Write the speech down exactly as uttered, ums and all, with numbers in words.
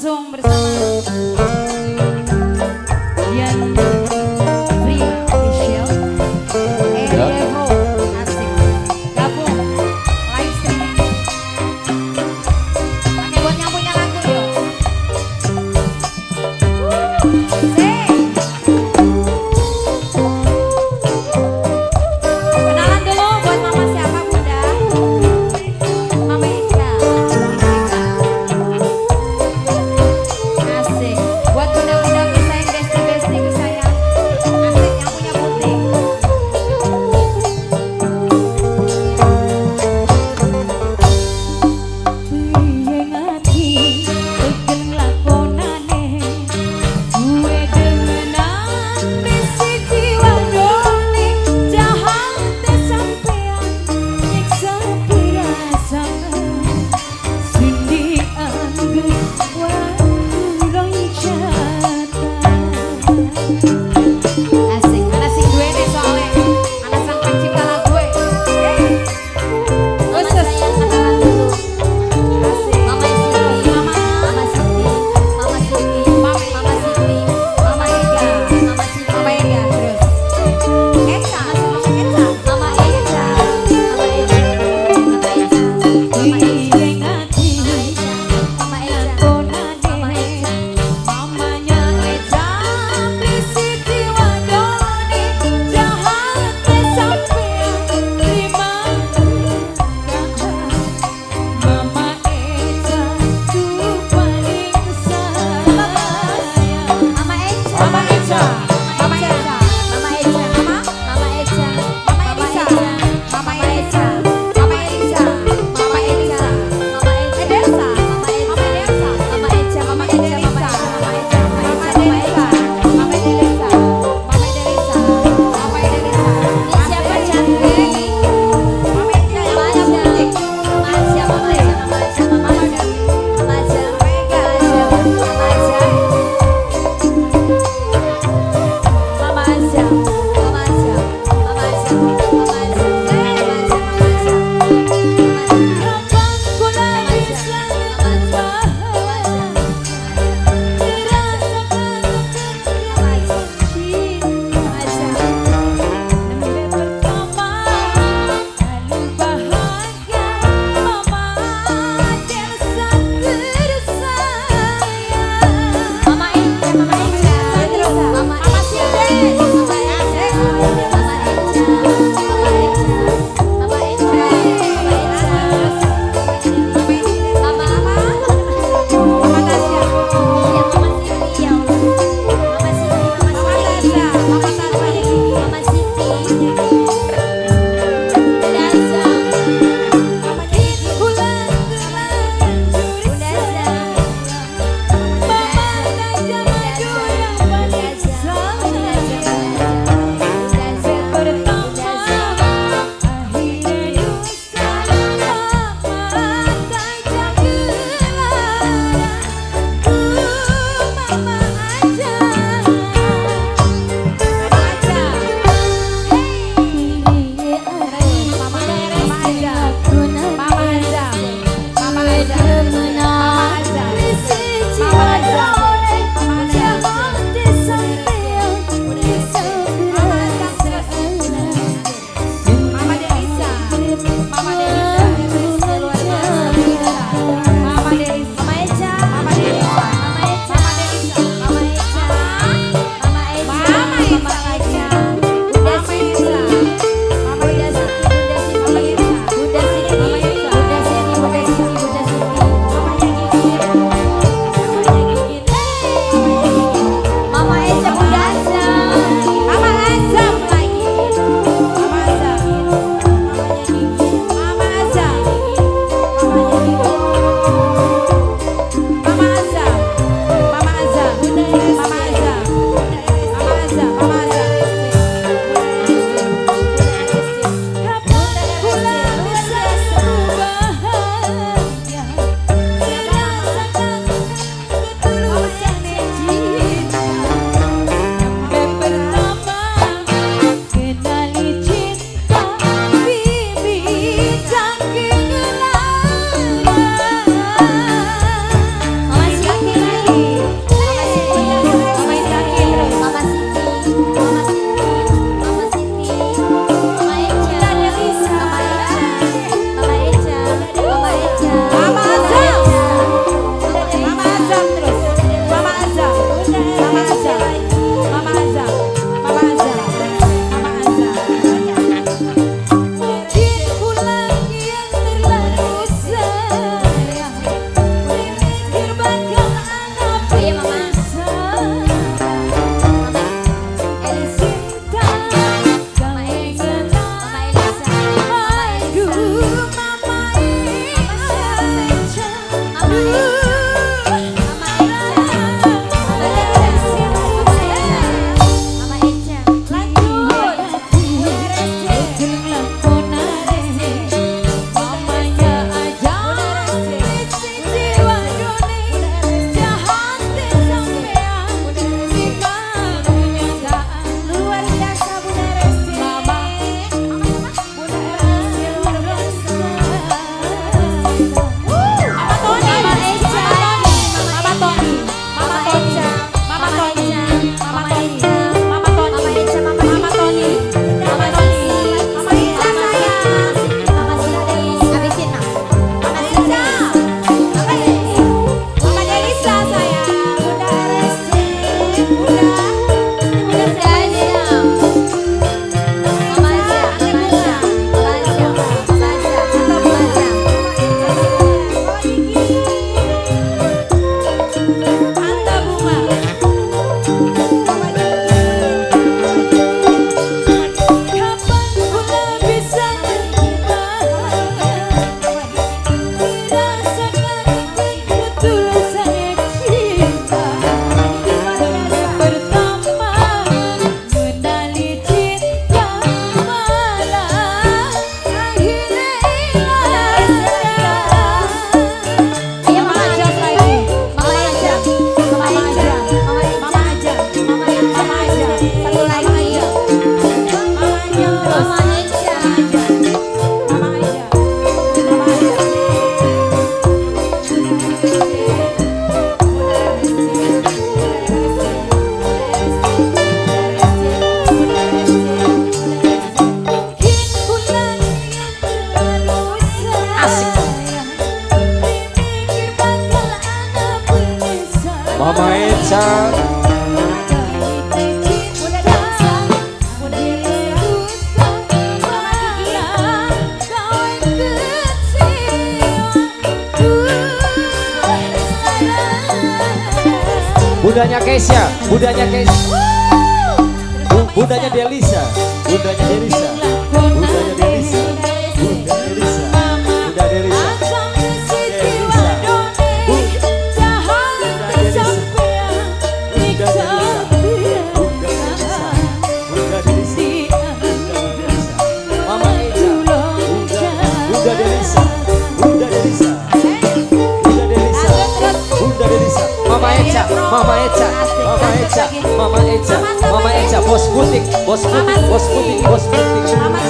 Langsung bersama Dian Prima Michelle Erevo Asik gabung live streaming. Pakai buat nyambungnya lagu yo. Hey. Kenalan dulu buat mama siapa bunda? Mama Ika. Mama Ika. Mama Echa, budanya Keisha, budanya Keisha, budanya Delisa, budanya Delisa, budanya Delisa, budanya Delisa, budanya Delisa. Mama Echa, Mama Echa, Mama Echa, Mama Echa, bos putih, bos putih, bos putih, bos putih.